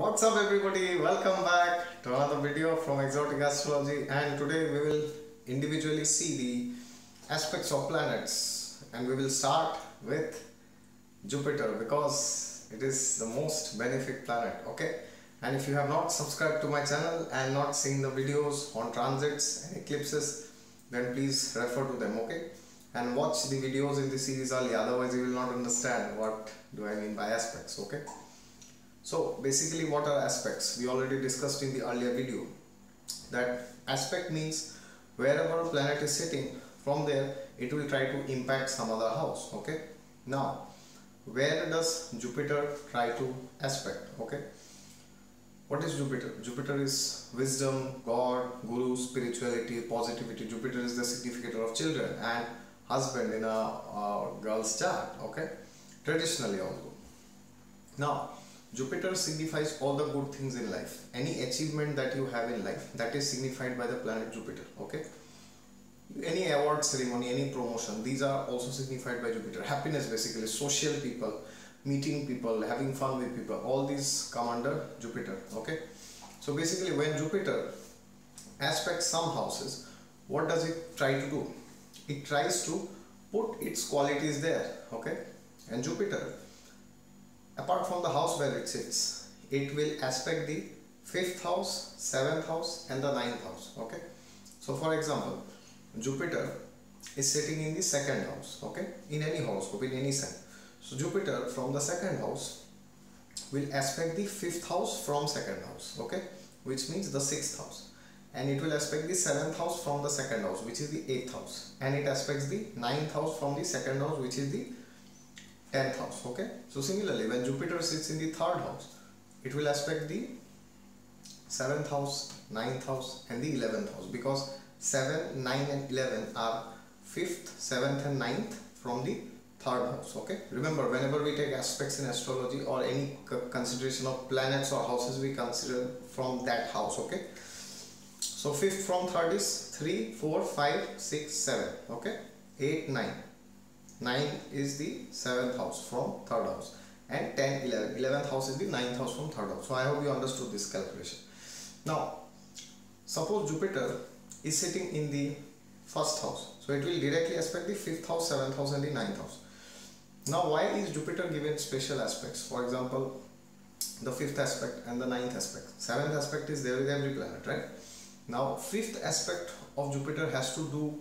What's up everybody, welcome back to another video from Exotic Astrology, and today we will individually see the aspects of planets, and we will start with Jupiter because it is the most benefic planet, okay? And if you have not subscribed to my channel and not seen the videos on transits and eclipses, then please refer to them, okay? And watch the videos in the series early, otherwise you will not understand what do I mean by aspects, okay? So basically what are aspects? We already discussed in the earlier video that aspect means wherever a planet is sitting, from there it will try to impact some other house, okay? Now where does Jupiter try to aspect, okay? What is Jupiter? Jupiter is wisdom, God, Guru, spirituality, positivity. Jupiter is the significator of children and husband in a girl's chart, okay? Traditionally also. Now Jupiter signifies all the good things in life. Any achievement that you have in life, that is signified by the planet Jupiter, okay? Any award ceremony, any promotion, these are also signified by Jupiter. Happiness basically, social people, meeting people, having fun with people, all these come under Jupiter, okay? So basically when Jupiter aspects some houses, what does it try to do? It tries to put its qualities there, okay? And Jupiter, apart from the house where it sits, it will aspect the 5th house, 7th house and the 9th house, okay? So for example, Jupiter is sitting in the 2nd house, okay? In any horoscope, in any sign. So Jupiter from the 2nd house will aspect the 5th house from 2nd house, okay? Which means the 6th house. And it will aspect the 7th house from the 2nd house, which is the 8th house. And it aspects the 9th house from the 2nd house, which is the 10th house, okay? So similarly, when Jupiter sits in the 3rd house, it will aspect the 7th house, 9th house and the 11th house, because 7, 9 and 11 are 5th, 7th and 9th from the 3rd house, okay? Remember, whenever we take aspects in astrology or any consideration of planets or houses, we consider from that house, okay? So 5th from 3rd is 3, 4, 5, 6, 7, okay? 8, 9. 9 is the 7th house from 3rd house, and 10, 11. 11th house is the 9th house from 3rd house. So I hope you understood this calculation. Now, suppose Jupiter is sitting in the 1st house. So it will directly aspect the 5th house, 7th house and the 9th house. Now why is Jupiter given special aspects? For example, the 5th aspect and the 9th aspect. 7th aspect is there with every planet, right? Now 5th aspect of Jupiter has to do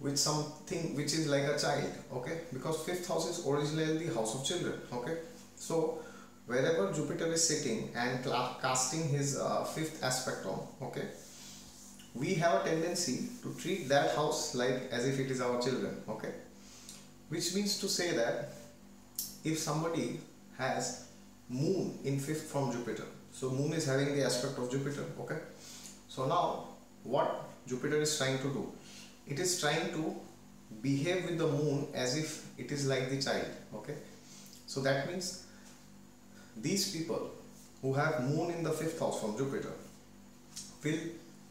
with something which is like a child, okay? Because 5th house is originally the house of children, okay? So wherever Jupiter is sitting and casting his 5th aspect on, okay, we have a tendency to treat that house like as if it is our children, okay? Which means to say that if somebody has moon in 5th from Jupiter, so moon is having the aspect of Jupiter, okay? So now what Jupiter is trying to do? It is trying to behave with the moon as if it is like the child, okay? So that means these people who have moon in the 5th house from Jupiter will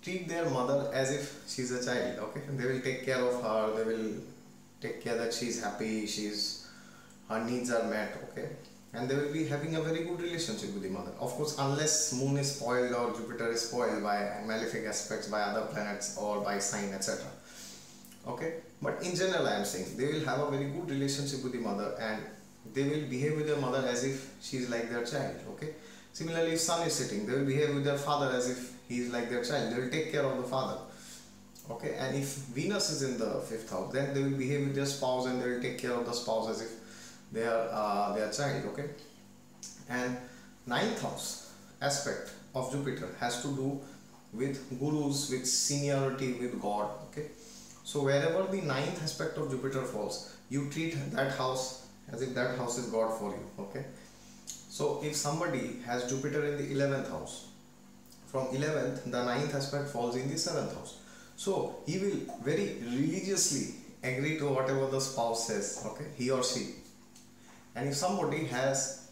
treat their mother as if she's a child, okay? They will take care of her, they will take care that she's happy, her needs are met, okay? And they will be having a very good relationship with the mother. Of course, unless moon is spoiled or Jupiter is spoiled by malefic aspects, by other planets or by sign, etc. Okay, but in general I am saying they will have a very good relationship with the mother and they will behave with their mother as if she is like their child, okay? Similarly, if sun is sitting, they will behave with their father as if he is like their child. They will take care of the father, okay? And if Venus is in the 5th house, then they will behave with their spouse and they will take care of the spouse as if they are their child, okay? And 9th house aspect of Jupiter has to do with gurus, with seniority, with God, okay? So wherever the 9th aspect of Jupiter falls, you treat that house as if that house is God for you, okay? So if somebody has Jupiter in the 11th house, from 11th, the 9th aspect falls in the 7th house. So he will very religiously agree to whatever the spouse says, okay? He or she. And if somebody has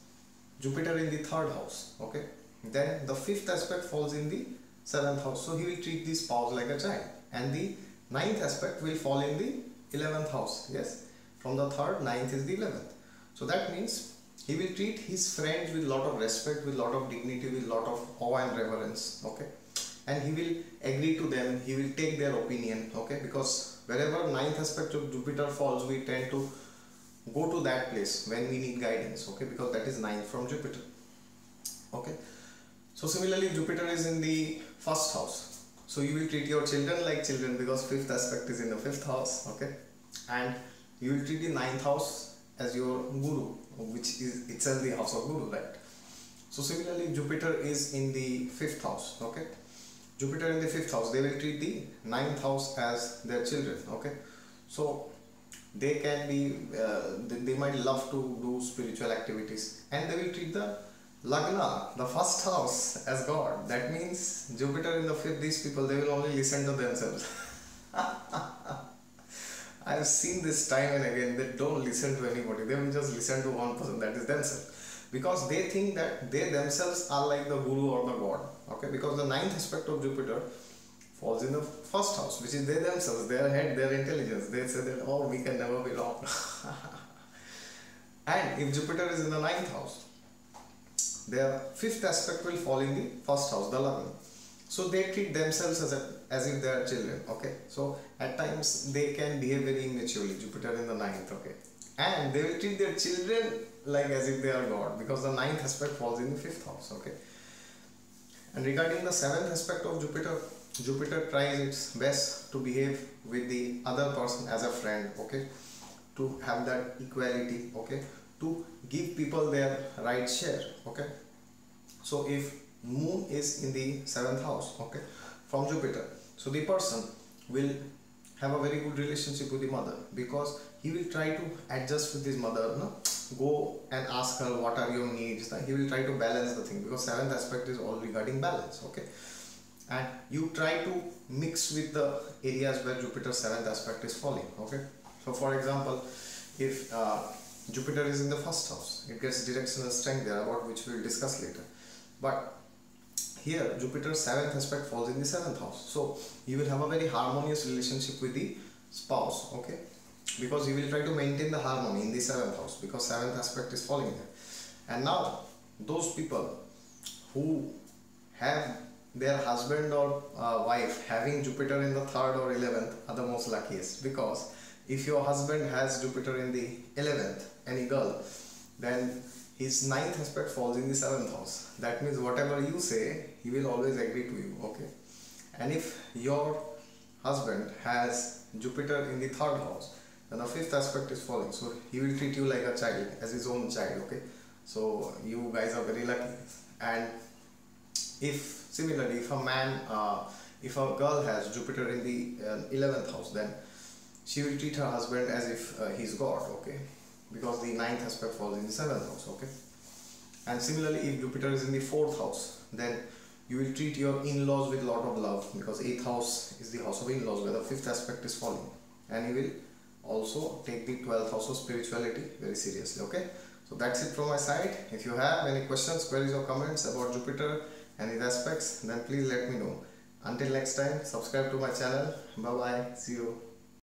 Jupiter in the 3rd house, okay? Then the 5th aspect falls in the 7th house. So he will treat the spouse like a child. And the 9th aspect will fall in the 11th house, yes? From the 3rd, 9th is the 11th. So that means He will treat his friends with lot of respect, with lot of dignity, with lot of awe and reverence, okay? And he will agree to them, he will take their opinion, okay? Because wherever 9th aspect of Jupiter falls, we tend to go to that place when we need guidance, okay? Because that is 9th from Jupiter, okay? So similarly, Jupiter is in the 1st house. So you will treat your children like children because 5th aspect is in the 5th house, okay? And you will treat the 9th house as your guru, which is itself the house of guru, right? So similarly, Jupiter is in the 5th house, okay? Jupiter in the 5th house, they will treat the 9th house as their children, okay? So they can be, they might love to do spiritual activities, and they will treat the Lagna, the 1st house, as God. That means Jupiter in the 5th, these people, they will only listen to themselves. I have seen this time and again, they don't listen to anybody, they will just listen to one person, that is themselves. Because they think that they themselves are like the guru or the god, okay? Because the 9th aspect of Jupiter falls in the 1st house, which is they themselves, their head, their intelligence. They say that, oh, we can never be wrong. And if Jupiter is in the 9th house, their 5th aspect will fall in the 1st house, the Lagna. So they treat themselves as if they are children, okay? So at times they can behave very immaturely, Jupiter in the 9th, okay? And they will treat their children like as if they are God, because the 9th aspect falls in the 5th house, okay? And regarding the 7th aspect of Jupiter, Jupiter tries its best to behave with the other person as a friend, okay? To have that equality, okay? To give people their right share, okay? So if Moon is in the 7th house, okay, from Jupiter, so the person will have a very good relationship with the mother, because he will try to adjust with his mother, no? Go and ask her what are your needs, he will try to balance the thing, because 7th aspect is all regarding balance, okay? And you try to mix with the areas where Jupiter's 7th aspect is falling, okay? So for example, if Jupiter is in the 1st house, it gets directional strength there, about which we will discuss later. But here Jupiter's 7th aspect falls in the 7th house, so you will have a very harmonious relationship with the spouse, okay? Because you will try to maintain the harmony in the 7th house, because 7th aspect is falling there. And now those people who have their husband or wife having Jupiter in the 3rd or 11th are the most luckiest, because if your husband has Jupiter in the 11th, any girl, then his 9th aspect falls in the 7th house. That means whatever you say, he will always agree to you, okay? And if your husband has Jupiter in the 3rd house, then the 5th aspect is falling, so he will treat you like a child, as his own child, okay? So you guys are very lucky. And if similarly, if a man, if a girl has Jupiter in the 11th house, then she will treat her husband as if he's God, okay? Because the 9th aspect falls in the 7th house, okay? And similarly, if Jupiter is in the 4th house, then you will treat your in-laws with a lot of love, because 8th house is the house of in-laws, where the 5th aspect is falling. And you will also take the 12th house of spirituality very seriously, okay? So that's it from my side. If you have any questions, queries or comments about Jupiter and its aspects, then please let me know. Until next time, subscribe to my channel. Bye-bye. See you.